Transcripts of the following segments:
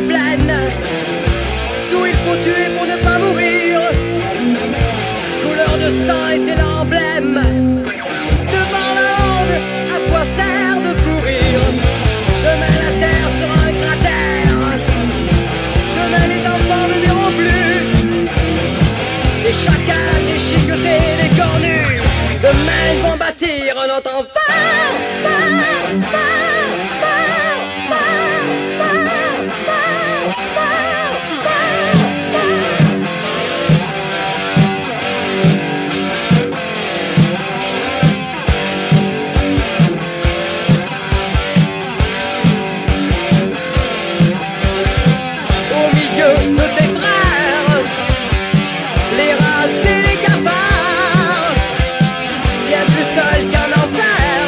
une plaine. Tout il faut tuer pour ne pas mourir. Couleur de sang était l'emblème. Devant la horde, à quoi sert de courir? Demain la terre sera un cratère. Demain les enfants ne verront plus. Et chacun déchiqueté les cornus. Demain ils vont bâtir un autre enfer. Plus seul qu'un enfer.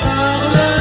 Par là.